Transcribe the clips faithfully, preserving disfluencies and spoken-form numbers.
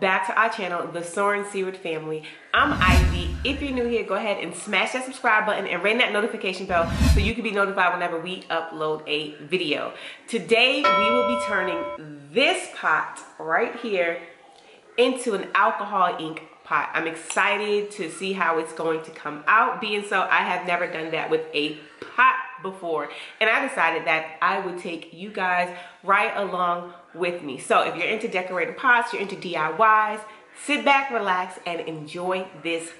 welcome back to our channel, The Soaring Seaward Family. I'm Ivy. If you're new here, go ahead and smash that subscribe button and ring that notification bell so you can be notified whenever we upload a video. Today, we will be turning this pot right here into an alcohol ink pot. I'm excited to see how it's going to come out, being so I have never done that with a pot before, and I decided that I would take you guys right along with me. So if you're into decorating pots, you're into D I Ys, sit back, relax, and enjoy this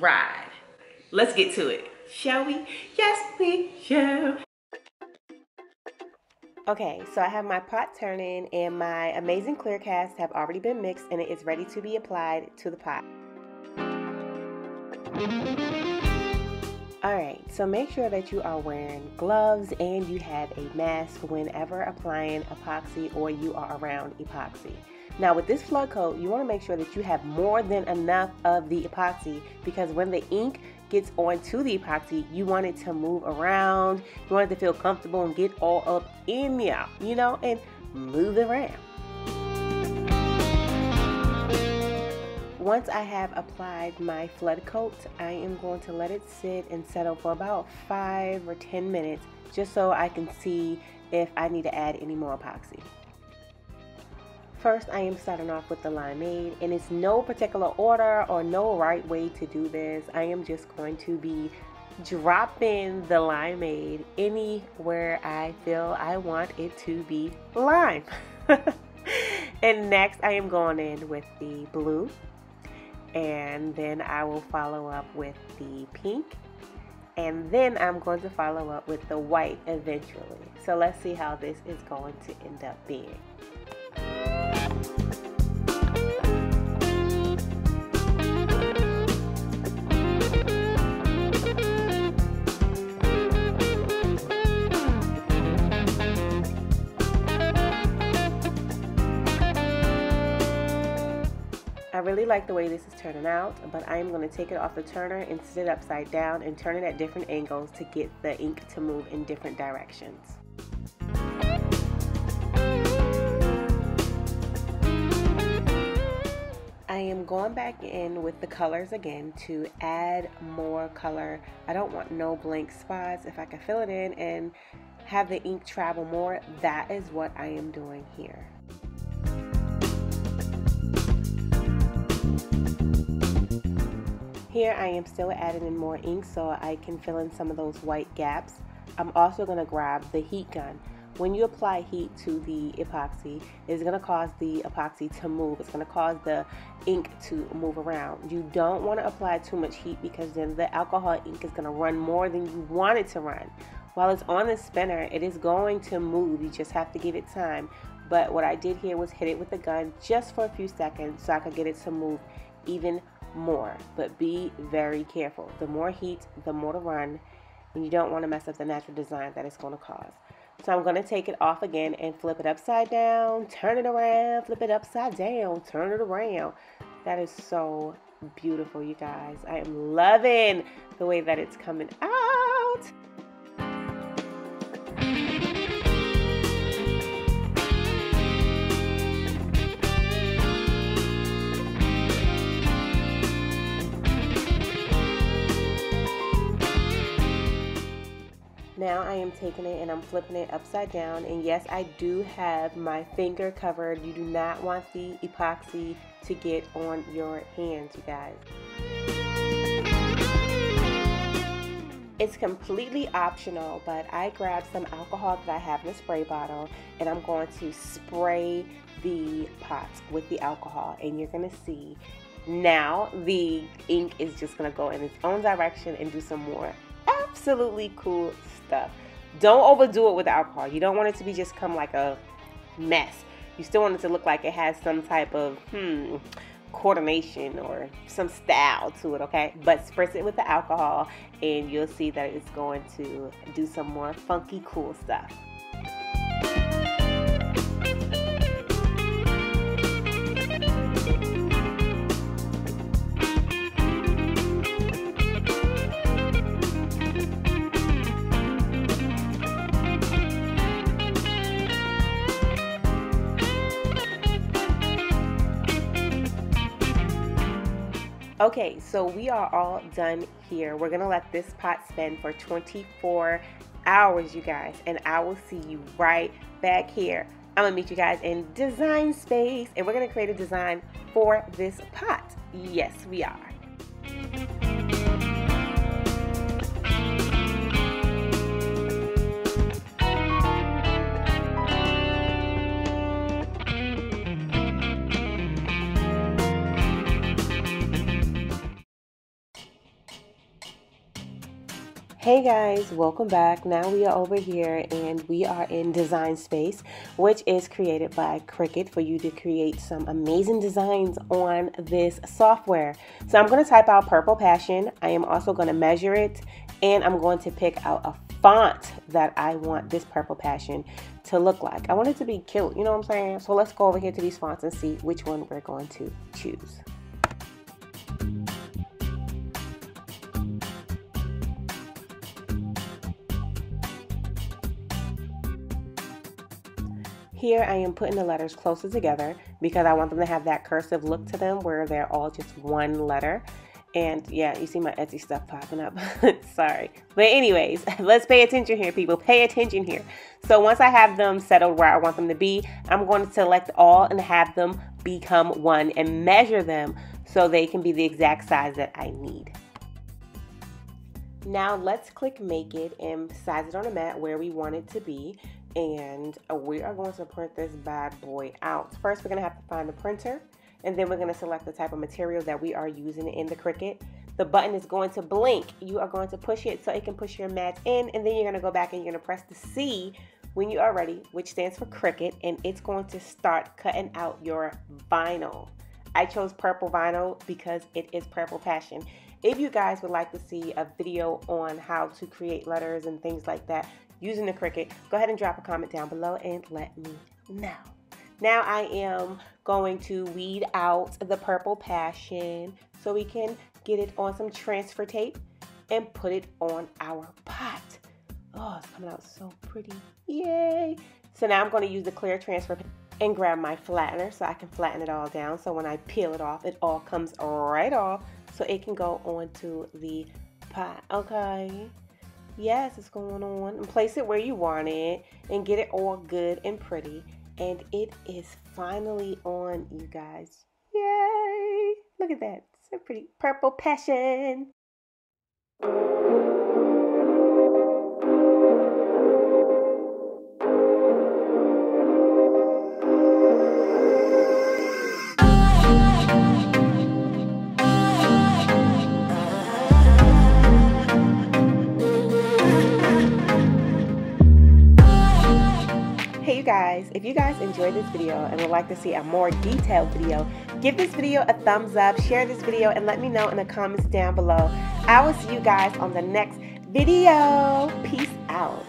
ride. Let's get to it, shall we? Yes, we shall. Okay, so I have my pot turning and my amazing clear casts have already been mixed and it is ready to be applied to the pot. Alright, so make sure that you are wearing gloves and you have a mask whenever applying epoxy or you are around epoxy. Now with this flood coat, you want to make sure that you have more than enough of the epoxy, because when the ink gets onto the epoxy, you want it to move around, you want it to feel comfortable and get all up in there, you know, and move around. Once I have applied my flood coat, I am going to let it sit and settle for about five or ten minutes, just so I can see if I need to add any more epoxy. First, I am starting off with the limeade, and it's no particular order or no right way to do this. I am just going to be dropping the limeade anywhere I feel I want it to be lime. And next, I am going in with the blue, and then I will follow up with the pink, and then I'm going to follow up with the white eventually. So let's see how this is going to end up being. I really like the way this is turning out, but I am going to take it off the turner and sit it upside down and turn it at different angles to get the ink to move in different directions. I am going back in with the colors again to add more color. I don't want no blank spots. If I can fill it in and have the ink travel more, that is what I am doing here. Here I am still adding in more ink so I can fill in some of those white gaps. I'm also going to grab the heat gun. When you apply heat to the epoxy, it's going to cause the epoxy to move. It's going to cause the ink to move around. You don't want to apply too much heat, because then the alcohol ink is going to run more than you want it to run. While it's on the spinner, it is going to move. You just have to give it time. But what I did here was hit it with the gun just for a few seconds so I could get it to move even more, but be very careful. The more heat, the more to run, and you don't want to mess up the natural design that it's going to cause. So I'm going to take it off again and flip it upside down, turn it around, flip it upside down, turn it around. That is so beautiful, you guys. I am loving the way that it's coming out. Now I am taking it and I'm flipping it upside down, and yes, I do have my finger covered. You do not want the epoxy to get on your hands, you guys. It's completely optional, but I grabbed some alcohol that I have in a spray bottle and I'm going to spray the pots with the alcohol, and you're going to see now the ink is just going to go in its own direction and do some more absolutely cool stuff. Don't overdo it with alcohol. You don't want it to be just come like a mess. You still want it to look like it has some type of hmm coordination or some style to it, okay? But spritz it with the alcohol and you'll see that it's going to do some more funky cool stuff. Okay, so we are all done here. We're gonna let this pot spin for twenty-four hours, you guys, and I will see you right back here. I'm gonna meet you guys in Design Space, and we're gonna create a design for this pot. Yes, we are. Hey guys, welcome back. Now we are over here and we are in Design Space, which is created by Cricut for you to create some amazing designs on this software. So I'm going to type out Purple Passion. I am also going to measure it, and I'm going to pick out a font that I want this Purple Passion to look like. I want it to be cute, you know what I'm saying? So let's go over here to these fonts and see which one we're going to choose. Here I am putting the letters closer together because I want them to have that cursive look to them where they're all just one letter. And yeah, you see my Etsy stuff popping up. Sorry. But anyways, let's pay attention here, people. Pay attention here. So once I have them settled where I want them to be, I'm going to select all and have them become one and measure them so they can be the exact size that I need. Now let's click Make It and size it on a mat where we want it to be. And we are going to print this bad boy out. First, we're going to have to find the printer, and then we're going to select the type of material that we are using in the Cricut. The button is going to blink. You are going to push it so it can push your mat in, and then you're going to go back and you're going to press the C when you are ready, which stands for Cricut, and it's going to start cutting out your vinyl. I chose purple vinyl because it is Purple Passion. If you guys would like to see a video on how to create letters and things like that using the Cricut, go ahead and drop a comment down below and let me know. Now I am going to weed out the Purple Passion so we can get it on some transfer tape and put it on our pot. Oh, it's coming out so pretty. Yay! So now I'm going to use the clear transfer and grab my flattener so I can flatten it all down, so when I peel it off, it all comes right off so it can go onto the pot. Okay. Yes, it's going on. And place it where you want it and get it all good and pretty. And it is finally on, you guys. Yay! Look at that. So pretty. Purple Passion. Guys, if you guys enjoyed this video and would like to see a more detailed video, give this video a thumbs up, share this video, and let me know in the comments down below. I will see you guys on the next video. Peace out.